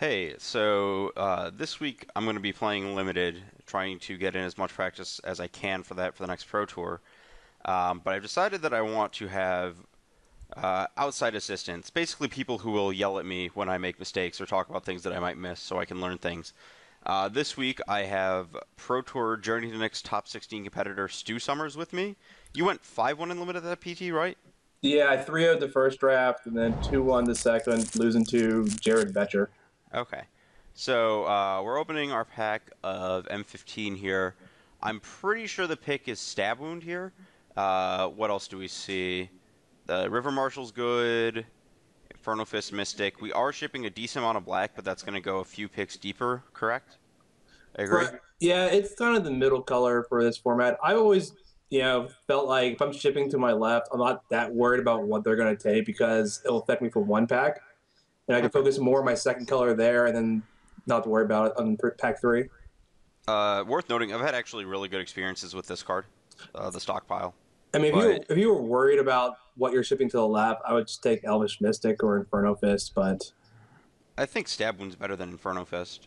Hey, so this week I'm going to be playing Limited, trying to get in as much practice as I can for that for the next Pro Tour. But I've decided that I want to have outside assistance, basically people who will yell at me when I make mistakes or talk about things that I might miss so I can learn things. This week I have Pro Tour Journey to the Next Top 16 competitor Stu Summers with me. You went 5-1 in Limited at that PT, right? Yeah, I 3-0'd the first draft and then 2-1 the second, losing to Jared Vetcher. Okay, so we're opening our pack of M15 here. I'm pretty sure the pick is Stab Wound here. What else do we see? The River Marshal's good. Inferno Fist, Mystic. We are shipping a decent amount of black, but that's going to go a few picks deeper, correct? I agree. Yeah, it's kind of the middle color for this format. I always, felt like if I'm shipping to my left, I'm not that worried about what they're going to take because it'll affect me for one pack. And I can focus more on my second color there and then not have to worry about it on pack 3. Worth noting, I've had actually really good experiences with this card, the stockpile. I mean, if you were worried about what you're shipping to the lab, I would just take Elvish Mystic or Inferno Fist, but... I think Stab Wound's better than Inferno Fist.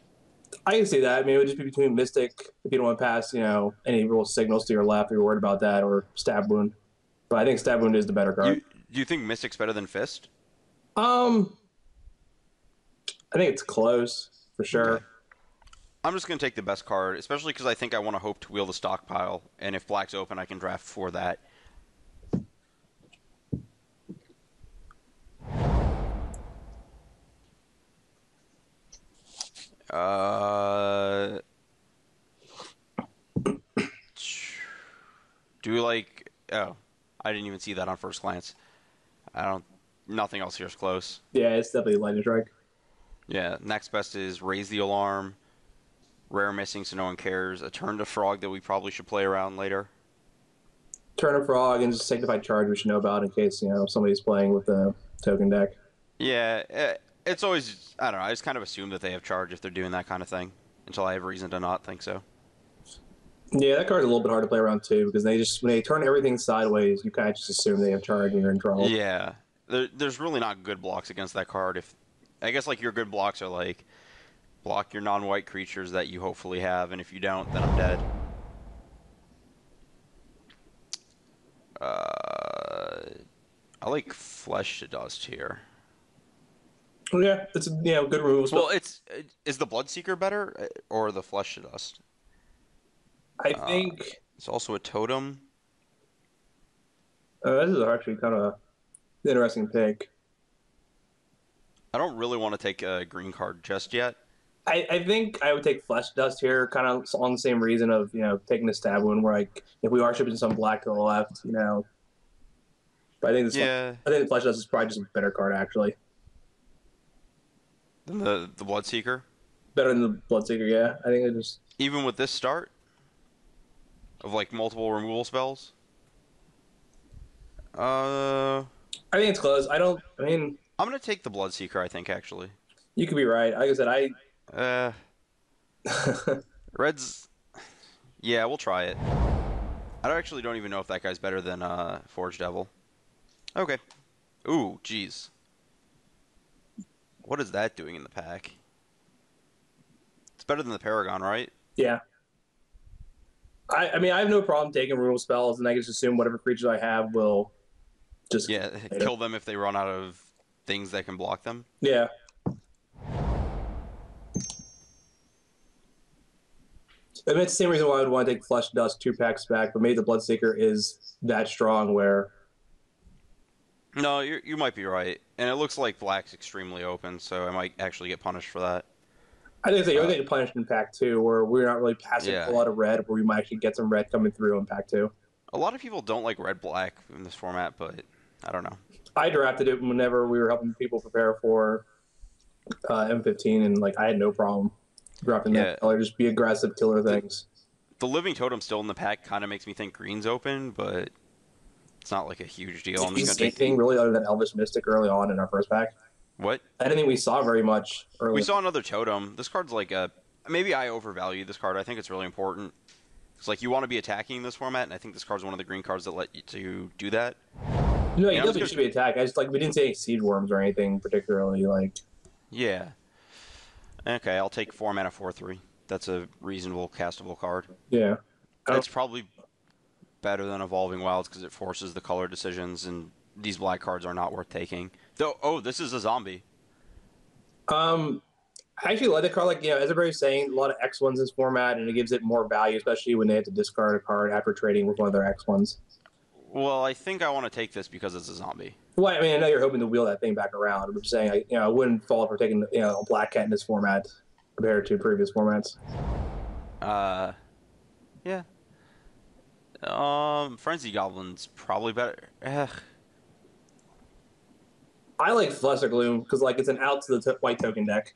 I can see that. I mean, it would just be between Mystic, if you don't want to pass, any real signals to your left, if you're worried about that, or Stab Wound. But I think Stab Wound is the better card. Do you think Mystic's better than Fist? I think it's close, for sure. Okay. I'm just going to take the best card, especially because I think I want to hope to wheel the stockpile, and if black's open, I can draft for that. Oh, I didn't even see that on first glance. Nothing else here is close. Yeah, it's definitely Lightning Strike. Yeah, next best is Raise the Alarm, Rare Missing so no one cares, a Turn to Frog that we probably should play around later. Turn to Frog and just Signified Charge we should know about in case, somebody's playing with a token deck. Yeah, it's always, I don't know, I just kind of assume that they have charge if they're doing that kind of thing, until I have reason to not think so. Yeah, that card's a little bit hard to play around too, because when they turn everything sideways, you kind of just assume they have charge and you're in trouble. Yeah, there's really not good blocks against that card if... I guess your good blocks are block your non-white creatures that you hopefully have, and if you don't, then I'm dead. I like Flesh to Dust here. Yeah, it's good removal. Well, is the Bloodseeker better or the Flesh to Dust? I think it's also a totem. This is actually kind of an interesting pick. I don't really want to take a green card just yet. I think I would take Flesh Dust here, kind of on the same reason of, taking the Stab Wound, where if we are shipping some black to the left, But I think I think Flesh Dust is probably just a better card, actually. Than the Bloodseeker? Better than the Bloodseeker, yeah. I think it just... Even with this start? Of, multiple removal spells? I think it's close. I'm going to take the Bloodseeker, I think, actually. You could be right. Like I said, Red's... Yeah, we'll try it. I actually don't even know if that guy's better than Forge Devil. Okay. Ooh, jeez. What is that doing in the pack? It's better than the Paragon, right? Yeah. I mean, I have no problem taking removal spells, and I can just assume whatever creatures I have will just... Yeah, kill them if they run out of... things that can block them? Yeah. I mean, it's the same reason why I would want to take Flesh Dust 2 packs back, but maybe the Bloodseeker is that strong where... No, you might be right. And it looks like black's extremely open, so I might actually get punished for that. I think you're going to get punished in pack 2, where we're not really passing a lot of red, where we might actually get some red coming through in pack 2. A lot of people don't like red-black in this format, but I don't know. I drafted it whenever we were helping people prepare for M15, and I had no problem dropping that color. Just be aggressive, killer things. The Living Totem still in the pack kind of makes me think green's open, but it's not a huge deal. I'm just anything really other than Elvish Mystic early on in our first pack. What? I didn't think we saw very much early. We saw another totem. This card's maybe I overvalue this card. I think it's really important. It's you want to be attacking this format, and I think this card's one of the green cards that let you to do that. No, he doesn't should be attacked. I just we didn't see any seed worms or anything particularly. Yeah. Okay, I'll take 4 mana 4/3. That's a reasonable castable card. Yeah. It's probably better than Evolving Wilds because it forces the color decisions, and these black cards are not worth taking. Though, oh, this is a zombie. I actually like the card. Like, you know, as everybody's saying, a lot of X1s in this format, and it gives it more value, especially when they have to discard a card after trading with one of their X1s. Well, I think I want to take this because it's a zombie. Well, I mean, I know you're hoping to wheel that thing back around. I'm just saying, like, you know, I wouldn't fall for taking, you know, a black cat in this format compared to previous formats. Yeah. Frenzy Goblin's probably better. Ugh. I like Lesser Gloom because, like, it's an out to the white token deck.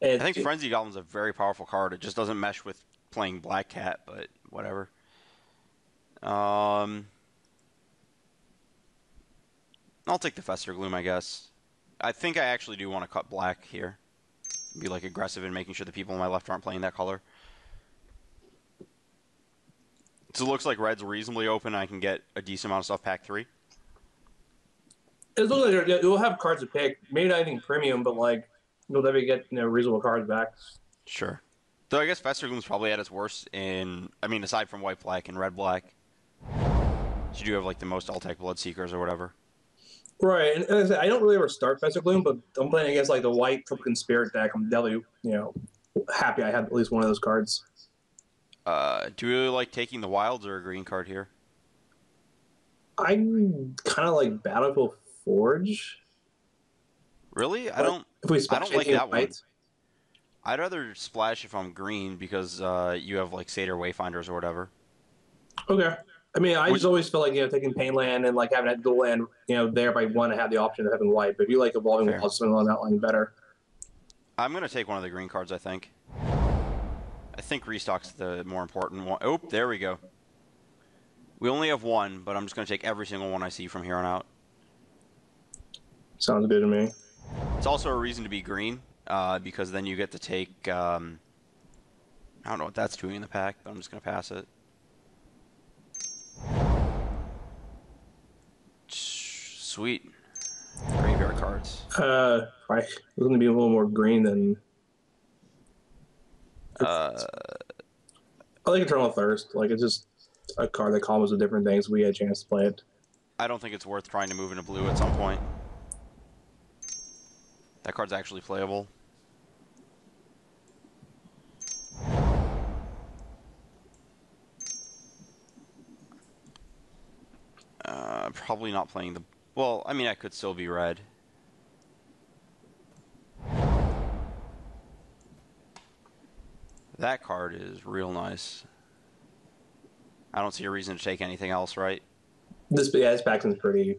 And I think Frenzy Goblin's a very powerful card. It just doesn't mesh with playing black cat, but whatever. I'll take the Fester Gloom, I guess. I think I actually do want to cut black here. Be, like, aggressive in making sure the people on my left aren't playing that color. So it looks like red's reasonably open. I can get a decent amount of stuff pack 3. It looks like you'll have cards to pick. Maybe not anything premium, but, like, you'll definitely get, you know, reasonable cards back. Sure. Though I guess Fester Gloom's probably at its worst in, I mean, aside from white-black and red-black. So you do have, like, the most all-tech Bloodseekers or whatever. Right, and as I said, I don't really ever start Fester Gloom, but I'm playing against, like, the white Tropican Spirit deck. I'm definitely, you know, happy I had at least one of those cards. Do you really like taking the Wilds or a green card here? I kind of like Battlefield Forge. Really? I don't like that one. I'd rather splash if I'm green because you have, like, Satyr Wayfinders or whatever. Okay. I mean, I just always feel like, you know, taking Painland and, like, having that dual land, you know, there by one, I have the option of having white. But if you like Evolving Wilds, something on that line better. I'm going to take one of the green cards, I think. I think Restock's the more important one. Oh, there we go. We only have one, but I'm just going to take every single one I see from here on out. Sounds good to me. It's also a reason to be green, because then you get to take... I don't know what that's doing in the pack, but I'm just going to pass it. Sweet. Graveyard cards. Right. It's going to be a little more green than... I like Eternal Thirst. Like, it's just a card that combos with different things. We had a chance to play it. I don't think it's worth trying to move into blue at some point. That card's actually playable. Probably not playing the... Well, I mean, I could still be red. That card is real nice. I don't see a reason to take anything else, right? This pack seems pretty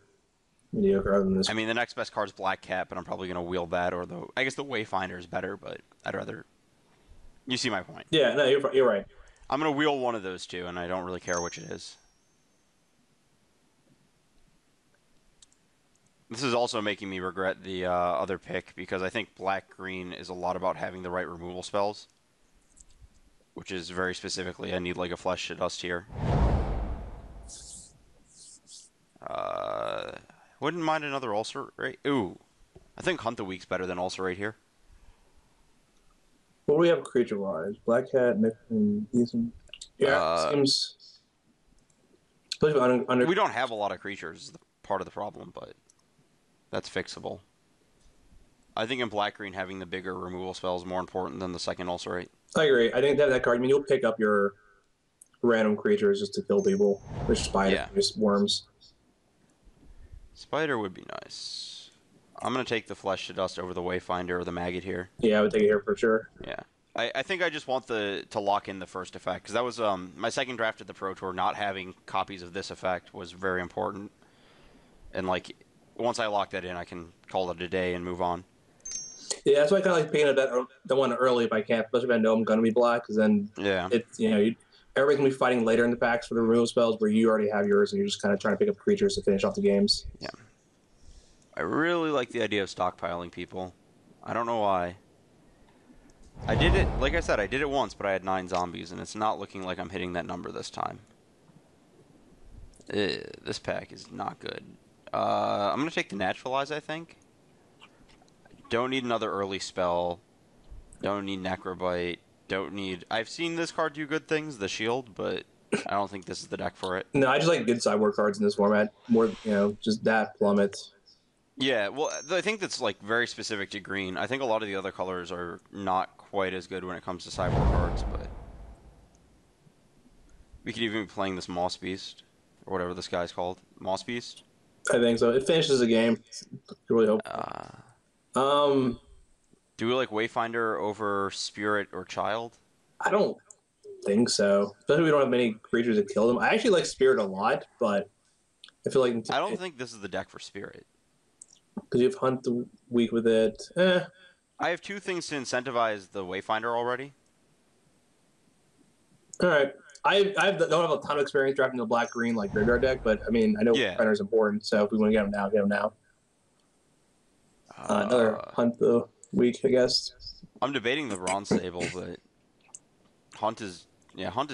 mediocre other than this. I mean, the next best card is Black Cat, but I'm probably going to wheel that, or the... I guess the Wayfinder is better, but I'd rather... You see my point. Yeah, no, you're right. I'm going to wheel one of those two, and I don't really care which it is. This is also making me regret the other pick, because I think black-green is a lot about having the right removal spells. Which is very specifically, I need, like, a Flesh to Dust here. Wouldn't mind another Ulcerate. Ooh. I think Hunt the Weak's better than Ulcerate here. Well, we have creature-wise. Black Cat, Nick, and Ethan. Yeah, seems... We don't have a lot of creatures is part of the problem, but... That's fixable. I think in black-green, having the bigger removal spell is more important than the second Ulcerate. I agree. I think that card, I mean, you'll pick up your random creatures just to kill people. There's spiders, there's worms. Spider would be nice. I'm going to take the Flesh to Dust over the Wayfinder or the Maggot here. Yeah, I would take it here for sure. Yeah. I think I just want to lock in the first effect, because that was my second draft at the Pro Tour. Not having copies of this effect was very important. And, like, once I lock that in, I can call it a day and move on. Yeah, that's why I kind of like picking up that one early if I can't, especially if I know I'm going to be black, because then it's, you know, everybody's going to be fighting later in the packs for the removal spells where you already have yours and you're just kind of trying to pick up creatures to finish off the games. Yeah. I really like the idea of stockpiling people. I don't know why. I did it, like I said, I did it once, but I had 9 zombies, and it's not looking like I'm hitting that number this time. Ew, this pack is not good. I'm going to take the Naturalize, I think. Don't need another early spell. Don't need Necrobite. Don't need... I've seen this card do good things, the Shield, but I don't think this is the deck for it. No, I just like good sideboard cards in this format. More, you know, just that, Plummet. Yeah, well, I think that's like very specific to green. I think a lot of the other colors are not quite as good when it comes to sideboard cards, but... We could even be playing this Moss Beast, or whatever this guy's called. Moss Beast? I think so. It finishes the game. I really hope. Do we like Wayfinder over Spirit or Child? I don't think so. Especially we don't have many creatures that kill them. I actually like Spirit a lot, but I feel like... I don't think this is the deck for Spirit. Because you have Hunt the Weak with it. Eh. I have two things to incentivize the Wayfinder already. All right. I don't have a ton of experience drafting the black-green like graveyard deck, but I mean I know Wayfinder is important, so if we want to get him now, get him now. Another Hunt the Weak, I guess. I'm debating the Ron Sable, but Hunt is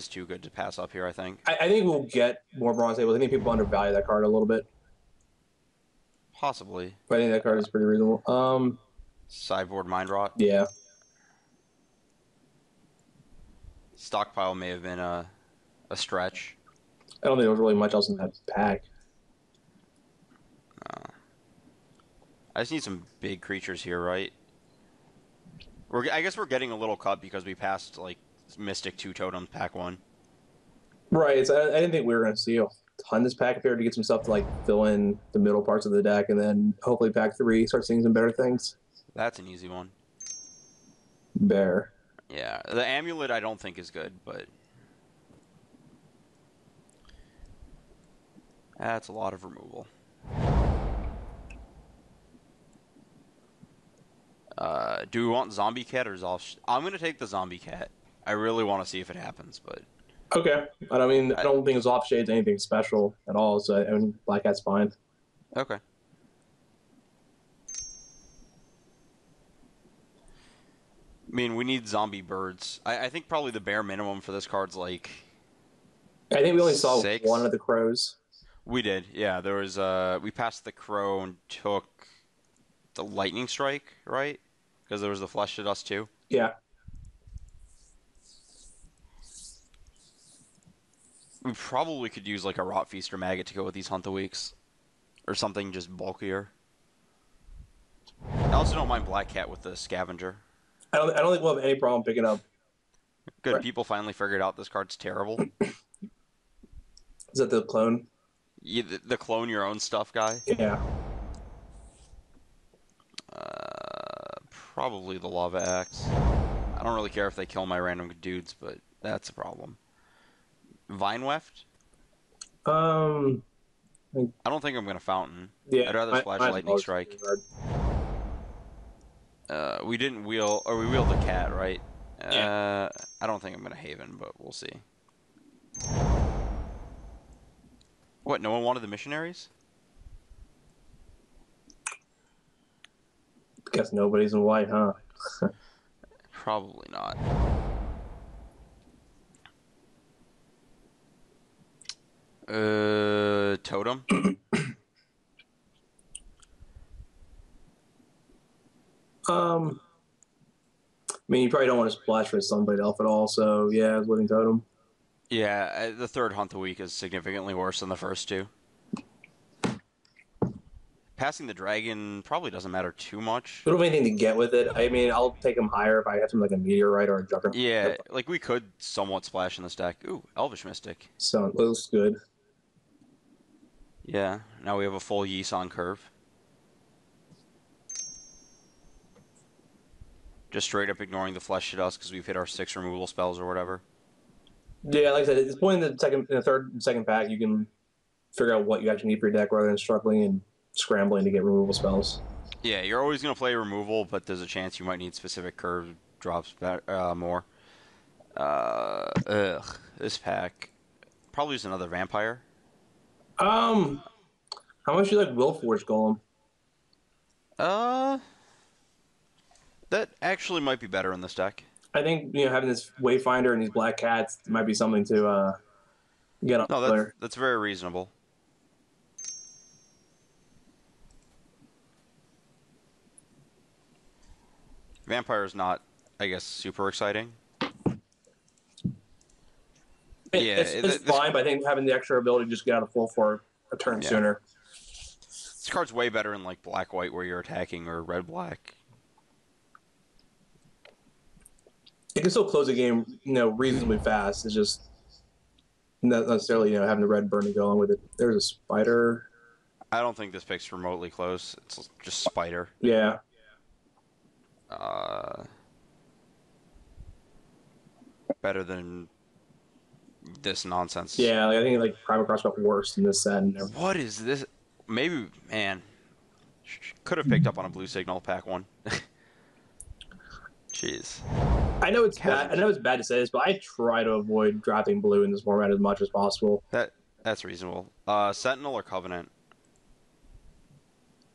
too good to pass up here. I think. I think we'll get more Ron Sable. I think people undervalue that card a little bit. Possibly. But I think that card is pretty reasonable. Sideboard Mind Rot. Yeah. Stockpile may have been a stretch. I don't think there was really much else in that pack. I just need some big creatures here, right? I guess we're getting a little cut because we passed like Mystic 2 Totems pack 1. Right. So I didn't think we were going to see a ton this pack here to get some stuff to like fill in the middle parts of the deck, and then hopefully pack 3 starts seeing some better things. That's an easy one. Bear. Yeah. The Amulet I don't think is good, but... That's a lot of removal. Do we want Zombie Cat or Zolf? I'm going to take the Zombie Cat. I really want to see if it happens, but... Okay. But I mean, I don't think Zolf Shade's anything special at all, so I mean, Black Cat's fine. Okay. I mean, we need zombie birds. I think probably the bare minimum for this card's like... I think we only saw 6. One of the crows. We did, yeah. There was we passed the crow and took the lightning strike, right? Because there was the flesh to dust too. Yeah. We probably could use like a Rot Feast or Maggot to go with these Hunt the Weeks, or something just bulkier. I also don't mind Black Cat with the Scavenger. I don't think we'll have any problem picking up. Good, right. People finally figured out this card's terrible. Is that the clone? Yeah, the clone your own stuff guy? Yeah. Probably the Lava Axe. I don't really care if they kill my random dudes, but that's a problem. Vine Weft? I don't think I'm going to Fountain. Yeah, I'd rather Splash Lightning Strike. We didn't wheel, or we wheeled the cat, right? Yeah. I don't think I'm going to Haven, but we'll see. What, no one wanted the missionaries? Guess nobody's in white, huh? Probably not. Totem? I mean, you probably don't want to splash for Sunblade Elf at all, so yeah, Living Totem. Yeah, the third Hunt the Week is significantly worse than the first two. Passing the dragon probably doesn't matter too much. We don't have anything to get with it. I mean, I'll take him higher if I have something like a Meteorite or a Juggernaut. Yeah, like we could somewhat splash in this deck. Ooh, Elvish Mystic. So, looks good. Yeah, now we have a full Yisan curve. Just straight up ignoring the Flesh to Dust because we've hit our 6 removal spells or whatever. Yeah, like I said, at this point in the third and second pack, you can figure out what you actually need for your deck rather than struggling and scrambling to get removal spells. Yeah, you're always going to play removal, but there's a chance you might need specific curve drops more. This pack probably is another Vampire. How much do you like Willforge Golem? That actually might be better in this deck. I think, you know, having this Wayfinder and these Black Cats might be something to get up. No, that's very reasonable. Vampire is not I guess, super exciting. It's fine, but I think having the extra ability to just get out of full for a turn sooner. This card's way better in like black-white where you're attacking or red-black. It can still close a game, you know, reasonably fast. It's just not necessarily, you know, having the red burn to go on with it. There's a spider. I don't think this pick's remotely close. It's just spider. Yeah. Better than this nonsense. Yeah, like, I think like Prime Cross got worse than this set and everything. What is this? Maybe, man, could have picked up on a blue signal pack one. Jeez. I know it's bad to say this, but I try to avoid dropping blue in this format as much as possible. That's reasonable. Sentinel or Covenant?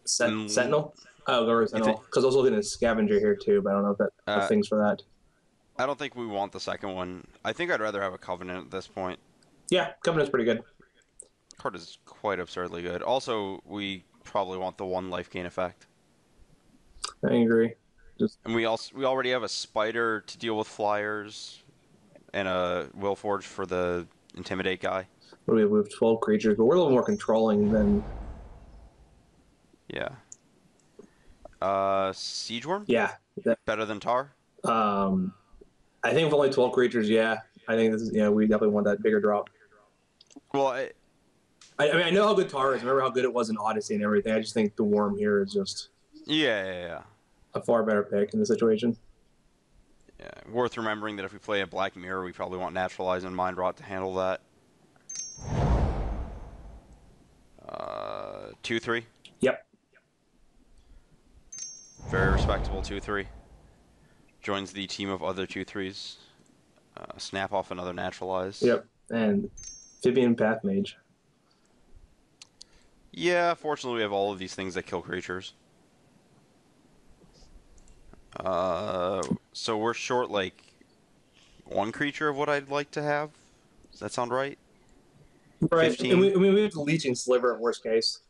Sentinel? Oh, go with Sentinel. Because I was looking at Scavenger here too, but I don't know if that thing's for that. I don't think we want the second one. I think I'd rather have a Covenant at this point. Yeah, Covenant's pretty good. Card is quite absurdly good. Also, we probably want the one life gain effect. I agree. And we already have a spider to deal with flyers, and a Willforge for the intimidate guy. We have 12 creatures, but we're a little more controlling than. Yeah. Siege Worm? Yeah. Better than Tar? I think with only 12 creatures, yeah. I think this is, yeah, we definitely want that bigger drop. Well, I mean, I know how good Tar is. Remember how good it was in Odyssey and everything. I just think the Worm here is just. Yeah. A far better pick in the situation. Yeah, worth remembering that if we play a Black Mirror, we probably want Naturalize and Mind Rot to handle that. 2-3. Yep. Very respectable 2-3. Joins the team of other 2-3s. Snap off another Naturalize. Yep, and Phibian Path Mage. Yeah, fortunately we have all of these things that kill creatures. So we're short like one creature of what I'd like to have. Does that sound right? Right. 15. And we have the Leeching Sliver in worst case.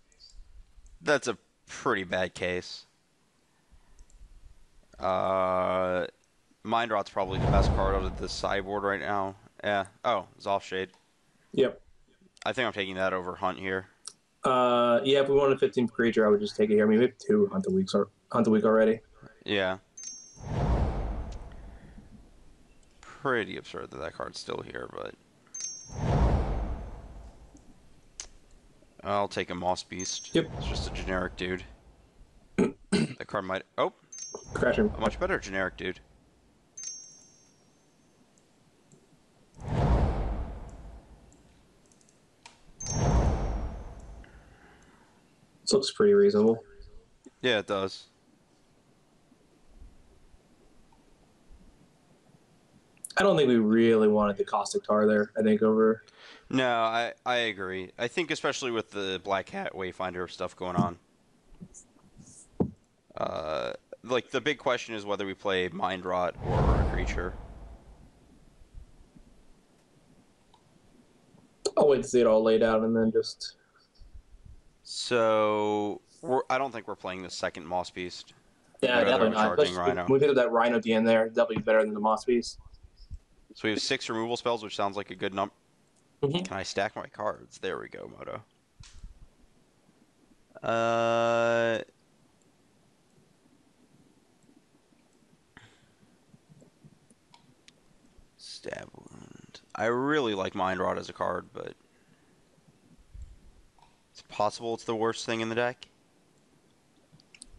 That's a pretty bad case. Mind Rot's probably the best card out of the sideboard right now. Yeah. Oh, Zoffshade. Yep. I think I'm taking that over Hunt here. Yeah. If we wanted a 15th creature, I would just take it here. I mean, we have two Hunt the Week already. Yeah. Pretty absurd that that card's still here, but I'll take a Moss Beast. Yep. It's just a generic dude. That card might. Oh. Crash him. A much better generic dude. This looks pretty reasonable. Yeah, it does. I don't think we really wanted the Caustic Tar there, I think, over. No, I agree. I think especially with the Black Hat Wayfinder stuff going on. Like, the big question is whether we play Mind Rot or a creature. I'll wait to see it all laid out and then just. So, I don't think we're playing the second Moss Beast. Yeah, definitely not. We picked up that Rhino at the end there. Definitely better than the Moss Beast. So we have 6 removal spells, which sounds like a good number. Mm-hmm. Can I stack my cards? There we go, Moto. Stab Wound. I really like Mind Rot as a card, but it's possible it's the worst thing in the deck.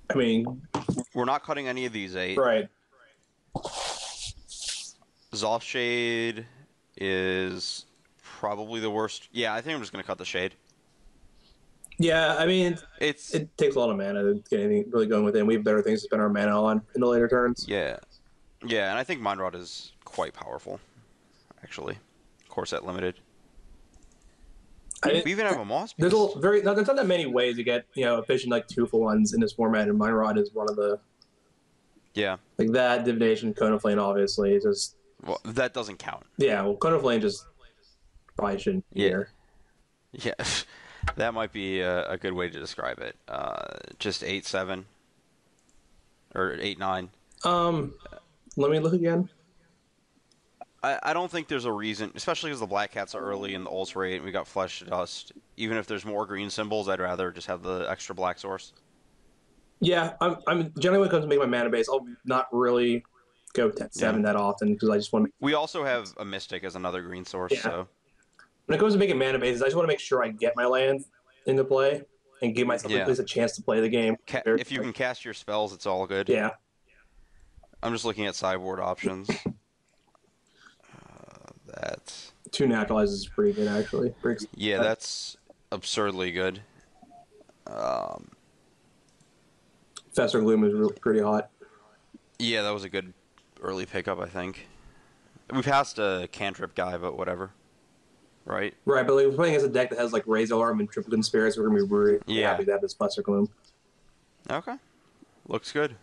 I mean, we're not cutting any of these 8. Right. Zoffshade is probably the worst. Yeah, I think I'm just going to cut the Shade. Yeah, I mean, it takes a lot of mana to get anything really going with it, and we have better things to spend our mana on in the later turns. Yeah. Yeah, and I think Mind Rot is quite powerful, actually. Corset Limited. We even have a Moss Beast. There's not that many ways to get, you know, efficient, like, 2-for-1s in this format, and Mind Rot is one of the. Yeah. Like that, Divination, Cone of Flame, obviously, is just. Well, that doesn't count. Yeah, well, Cone of Flame just probably shouldn't be here. Yeah, that might be a good way to describe it. Just 8-7 or 8-9. Let me look again. I don't think there's a reason, especially because the black cats are early in the ulcerate and we got flesh dust. Even if there's more green symbols, I'd rather just have the extra black source. Yeah, I'm generally when it comes to making my mana base, I'll not really go 7 that often because I just want to. We also have a mystic as another green source, so when it comes to making mana bases, I just want to make sure I get my land into play and give myself at least a chance to play the game. If you can cast your spells, it's all good. Yeah, I'm just looking at sideboard options. That's 2 naturalizes is pretty good, actually. Yeah, that's absurdly good. Fester Gloom is really pretty hot. Yeah, that was a good early pickup, I think. We passed a cantrip guy, but whatever. Right? Right, but like, we're playing as a deck that has like Razor Arm and Triple Conspiracy, so we're going to be really happy to have this Fester Gloom. Okay. Looks good.